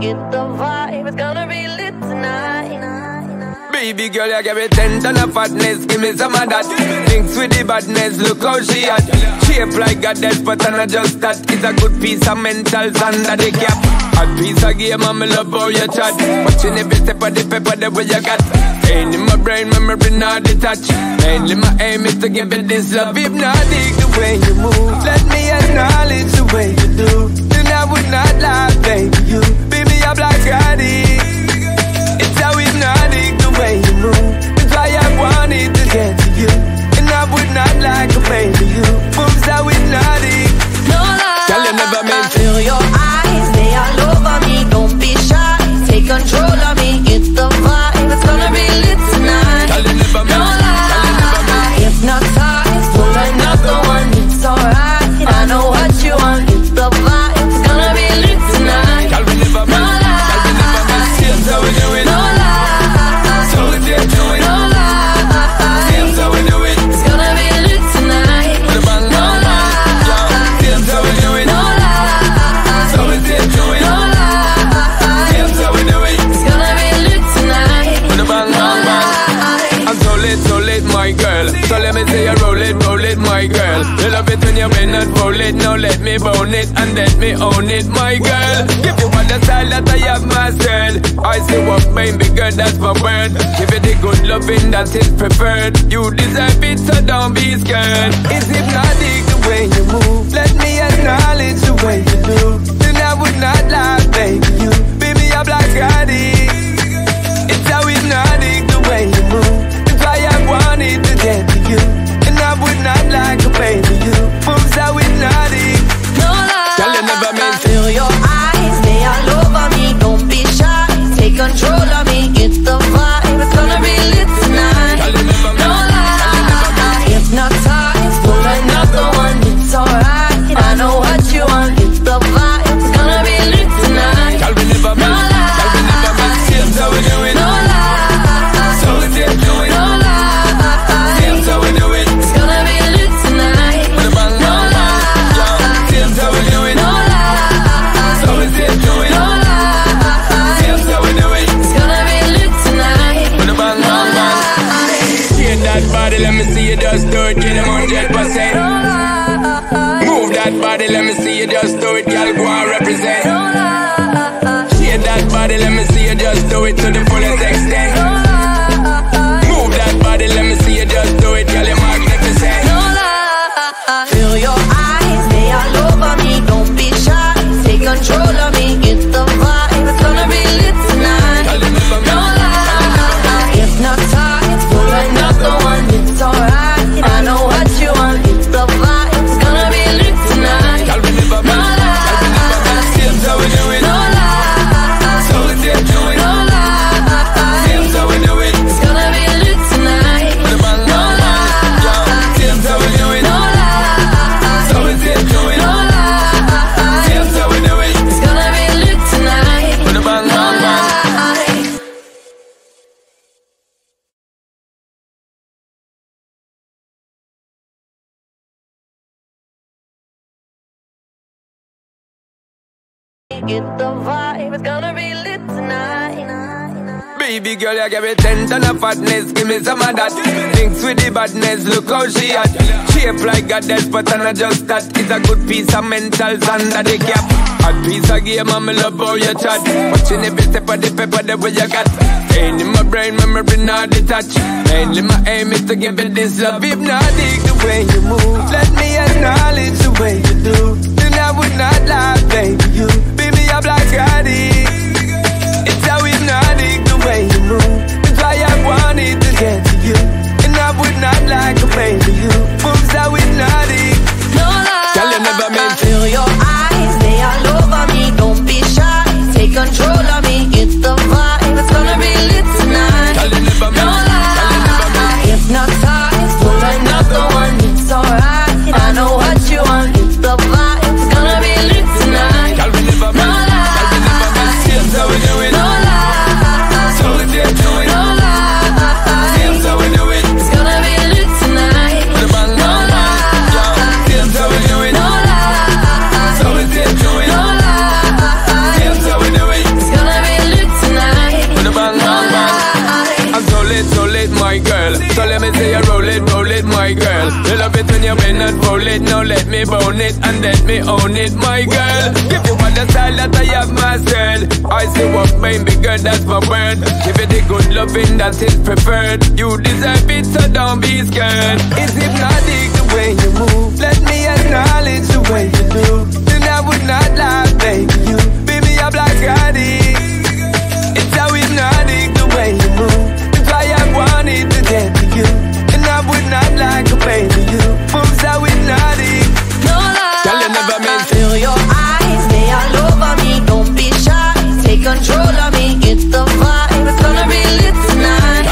get the vibe, it's gonna be lit tonight. Baby girl, you give me 10 ton of fatness, give me some of that. Thinks with the badness, look how she at. Shape like a death, but I not just that. It's a good piece of mental sand that they cap. A piece of game, and me love how you chat. Watching every step of the paper, the way you got. Pain in my brain, memory not detached. Mainly my aim is to give it this love. If not, dig the way you move. Let me acknowledge the way you do. I would not lie, baby, you beat me up like Scotty. It's how hypnotic the way you move. It's why I wanted to get to you. And I would not lie, baby, you moves how hypnotic. No lie, tell you never meant to. Feel your eyes, they all over me. Don't be shy, take control of me. It's the vibe, it's gonna be lit tonight. Tell you never meant to. No lie, if not time for another one, it's alright. I know what you want. It's the vibe. Now let me bone it and let me own it, my girl. Give you all the style that I have mastered. I see what mine bigger, that's my word. Give you the good loving that is preferred. You deserve it, so don't be scared. It's hypnotic the way you move. Let me acknowledge the way you do. Then I would not lie, baby, you beat me up like Scotty. It's how hypnotic the way you move. It's why I wanted to get to you. And I would not lie, baby, you moves how hypnotic. No lie, tell you never meant to. Feel your eyes, they all over me. Don't be shy, take control of me. It's the vibe, it's gonna be lit tonight. No lie, hypnotized for another one. It's alright, I know what you want. It's the vibe, it's gonna be lit tonight. No lie, here's how we do it. No lie, so we did do it. No lie, here's how we do it. Let me see you just do it, get 100%. Move that body, let me see you just do it, girl, go and represent. Shake that body, let me see you just do it to the fullest extent. Move that body, let me see you just do it, girl, you're magnificent. Feel your eyes, they all over me, don't be shy, take control of me, it's the vibe, it's gonna be lit tonight. No lie, if not time for another one. It's alright, I know what you want. It's the vibe, it's gonna be lit tonight. No lie, here's how we do it. No lie, so we did do it. No lie, here's how we do it. It's gonna be lit tonight. No lie, here's how we do it. No lie, so we did do it. No lie, here's how we do it. It's gonna be lit tonight. No lie. It's the vibe, it's gonna be lit tonight. Baby girl, you give me 10 ton of fatness, give me some of that. Thinks with the badness, look how she at. Shape like a death, but I not just that. It's a good piece of mental sand that they cap. A piece of game, and me love how you chat. Watching every step of the paper, the way you got. Pain in my brain, memory not detached. Mainly my aim is to give it this love. If not dig the way you move, let me acknowledge the way you do. Then I would not lie, baby, you like Scotty. It's how hypnotic the way you move. It's why I wanted to get to you. And I would not like a baby, you moves how hypnotic. No lie, tell you never meant to. Feel your eyes, they all over me. Don't be shy, take control of me. It's the vibe, it's gonna be lit tonight. No lie, hypnotized for another one. It's alright, I know what you want. It's the vibe, it's gonna be lit tonight. No lie. it, now let me bone it and let me own it, my girl. Give you all the style that I have mastered. I say what mine be good, that's my word. Give you the good loving that is preferred. You deserve it, so don't be scared. It's hypnotic the way you move. Let me acknowledge the way you do. Then I would not lie, baby, you beat me up like Scotty. It's how hypnotic the way you move. That's why I wanted to get to you. And I would not lie, baby, you moves how hypnotic. No lie, tell you never meant to. Feel your eyes, they all over me. Don't be shy, take control of me. It's the vibe, it's gonna be lit tonight.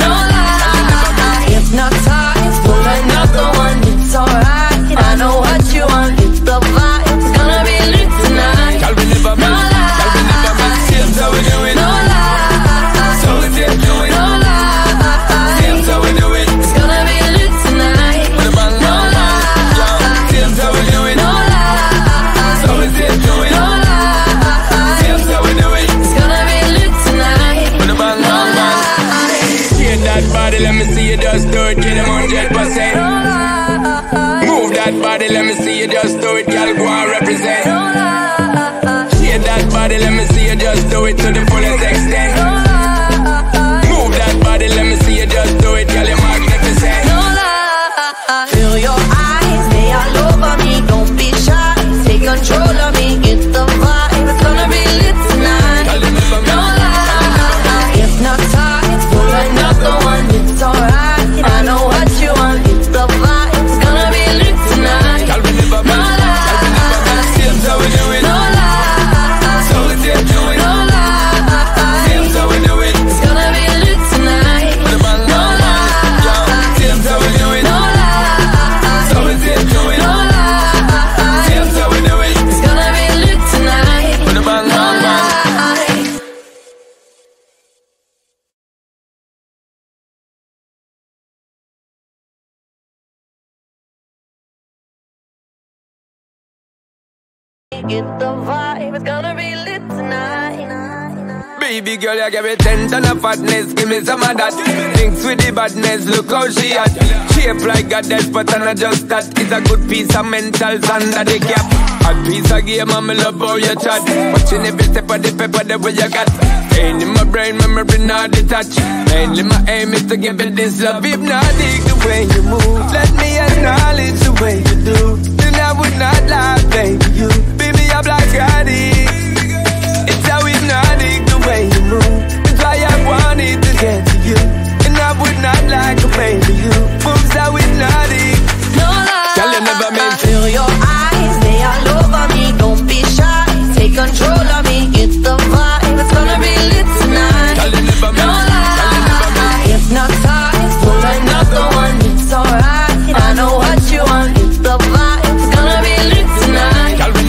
No lie, hypnotized, pull another one, it's alright. I know what you want, it's the vibe, it's gonna be lit tonight. No lie, seems how we do it. No lie, so we can do it. No lie, seems how we do it. It's gonna be lit tonight. No lie, seems how we do it. No lie, so we can do it. No lie, seems how we do it. It's gonna be lit tonight. No lie, get that body, let me see you just do it. Get 100%. No lie, move that body, let me see you just do it. Girl, go and represent. No lie. Body, let me see you just do it to the fullest extent. No lie. Move that body, let me see you just do it, girl, you're magnificent. No lie. Feel your eyes, they all over me. Don't be shy, take control of me. It's the vibe, it's gonna be lit tonight. No lie. Hypnotized, pull another one, it's alright. I know what you want, it's the vibe, it's gonna be lit tonight. No lie. Seems how we do it. No lie. Get the vibe, it's gonna be lit tonight. Baby girl, you give me 10 ton of fatness, give me some of that. Thinks with the badness, look how she at. Shape like a death, but I'm not just that. It's a good piece of mental sand under the cap. A piece of game, and me love how you chat. Watching every step of the paper, the way you got. Pain in my brain, memory not detached. Mainly my aim is to give it this love. If not dig the way you move, let me acknowledge the way you do. Then I would not lie, baby, you like Scotty. It's how hypnotic the way you move. That's why I wanted to get to you. And I would not lie, baby, you moves how hypnotic. No lie, tell you never meant to. Feel your eyes, they all over me. Don't be shy, take control of me. It's the vibe, it's gonna be lit tonight. No lie, hypnotized, pull another one, it's alright. I know what you want, it's the vibe, it's gonna be lit tonight. No lie.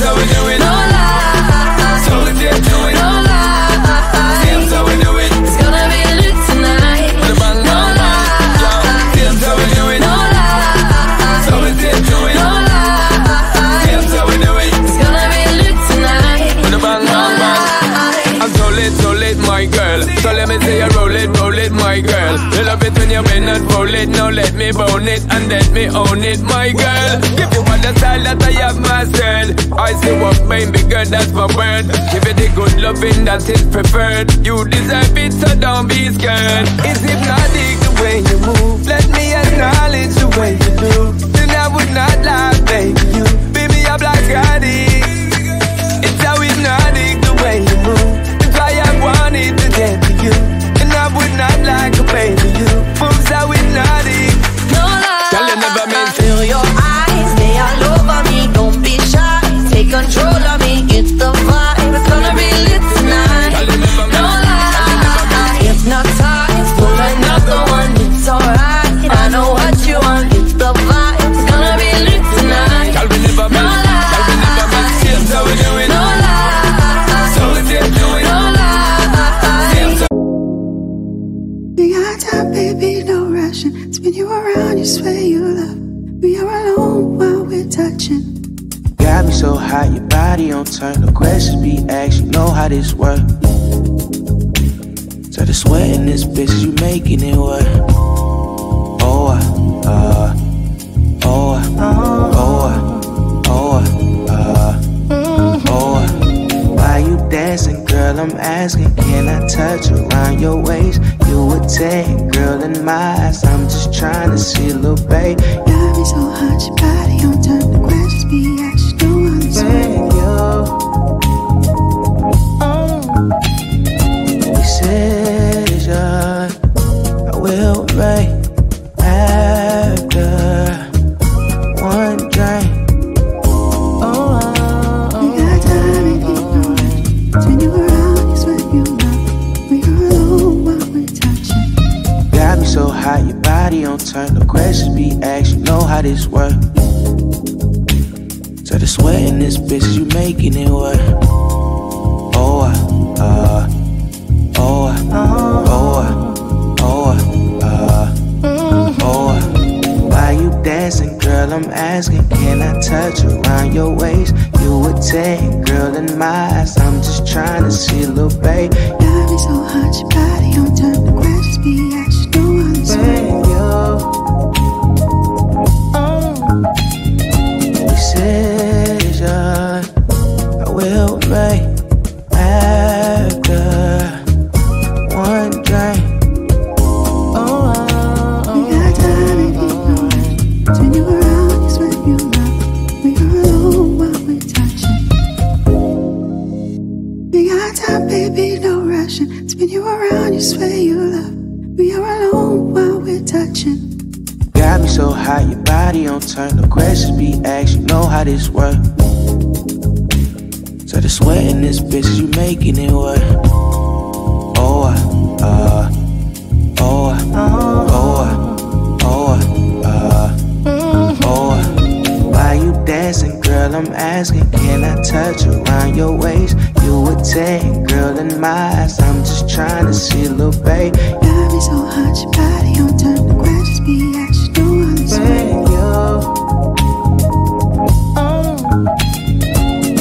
So we do it. No lie. So we did do it. No lie. Seems how we do it. It's gonna be lit tonight. No lie. Seems how we do it. No lie. So we did do it. No lie. Seems how we do it. It's gonna be lit tonight. No lie. I'm so lit, my girl. So let me see you roll it, my girl. You love it when you bend and roll it. Now let me bone it and let me own it, my girl. Give you all the style that I have mastered. I say what mine be good, that's my word. Give you the good loving that is preferred. You deserve it, so don't be scared. It's hypnotic the way you move. Let me acknowledge the way you do. Then I would not lie, baby, you beat me up like Scotty. It's how hypnotic the way you move. That's why I wanted to get to you. And I would not lie, baby, you moves how hypnotic. No lie, tell you never meant to. Feel your eyes, they all over me. Don't be shy, take control of me. It's the vibe, it's gonna be lit tonight. No lie, hypnotized, pull another one, it's alright. I know what you want, it's the vibe, it's gonna be lit tonight. No lie, seems how we do it. No lie, so we did do it. No lie, seems how. We got time, baby, no rushing. Spin you around, you swear you love. We are alone while we're touching. Got me so hot, your body on turn. No questions be asked, you know how this work. Tell the sweat in this bitch, you making it work. Oh, Why you dancing, girl? I'm asking, can I touch around your waist? You a 10, girl, in my eyes. I'm just trying to see, little babe. Got me so hot, your body on top. The questions be asked, you know I'm saying. Decision I will make after one drink. We got time and keep no rush. Turn you around, it's what you love. We are alone while we're touching. Got me so hot, your body on turn. No questions be asked, you know how this work. So the sweat in this bitch, you making it work. Why you dancing, girl? I'm asking, can I touch around your waist? You a 10, girl, in my eyes. I'm just trying to see, little babe. Got me so hot, your body on turn. The questions be asked, you know I'm saying.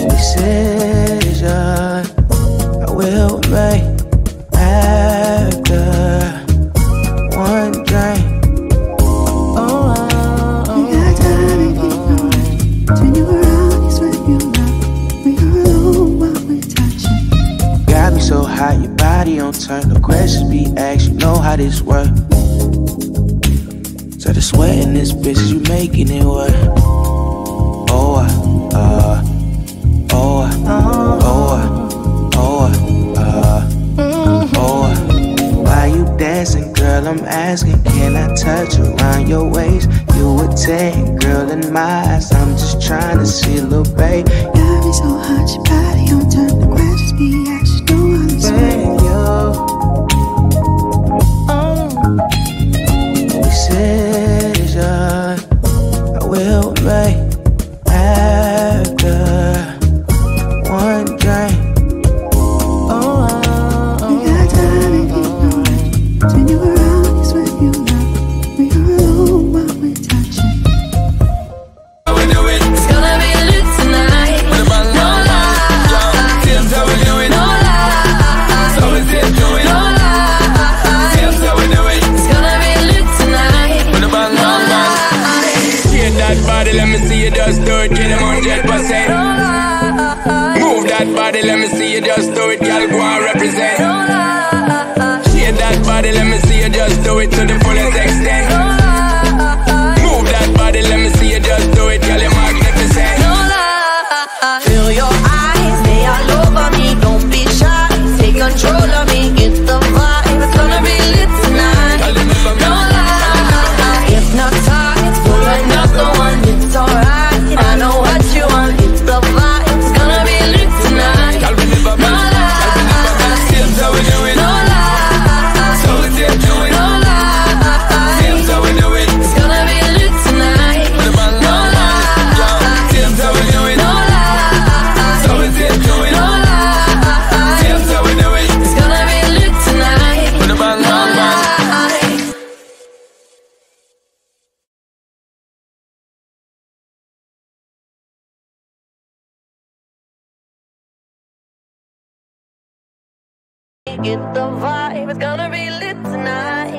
Decision I will make. Baby, no rushing. Spin you around, you swear you love. We are alone while we're touching. Got me so hot, your body on turn. No questions be asked, you know how this work. So the sweat in this bitch, you making it work. Why you dancing, girl? I'm asking, can I touch around your waist? You a 10, girl, in my eyes. I'm just trying to see, little babe. Got me so hot, your body on turn. The questions be asked, you know I'm saying. Decision I will make after one drink. We got time and keep no rush. Turn you around, it's what you love. We are alone while we're touching. Got me so hot, your body on turn. No questions be asked, you know how this work. So the sweat in this bitch, you making it work. Why you dancing, girl? I'm asking, can I touch around your waist? You a 10, girl, in my eyes. I'm just trying to see, little babe. Got me so hot, your body on turn. The questions be asked, you know I'm saying. Decision I will make after one drink. We got time and keep no rush. Turn you around, it's what you love. We are alone while we're touching. It's gonna be lit tonight. No lie. Tim's how we do it. No lie. So is Tim doing? No lie. Tim's how we do it. It's gonna be lit tonight. No lie. Shake that body, let me see you just do it. Get him 100%. No lie. That body, let me see you just do it, girl. Go and represent. Shake that body, let me see you just do it to the fullest extent. Move that body, let me see you just do it, girl. You're magnificent. No lie. Feel your eyes, they all over me. Don't be shy, take control of me. Get the vibe, it's gonna be lit tonight. No lie. If not tight, pull another one. It's alright, I know what you want. It's the vibe. Get the vibe, it's gonna be lit tonight.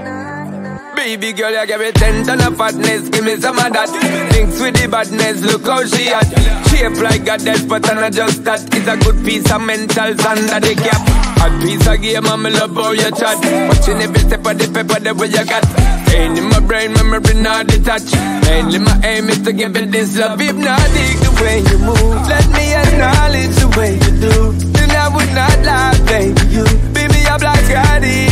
baby girl, you give me 10 ton of fatness. Give me some of that. Thinks with the badness, look how she at. Shape like a death, but I'm not just that. It's a good piece of mental sand under the cap. A piece of game, and me love how you chat. Watching every step of the paper, the way you got. Pain in my brain, memory not detached. Mainly my aim is to give it this love. If not, dig the way you move. Let me acknowledge the way you do. Then I would not lie, baby, you beat me up like Scotty.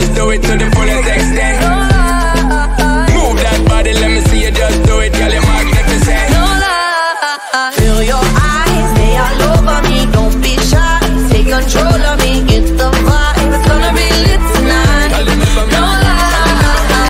just do it to the fullest extent.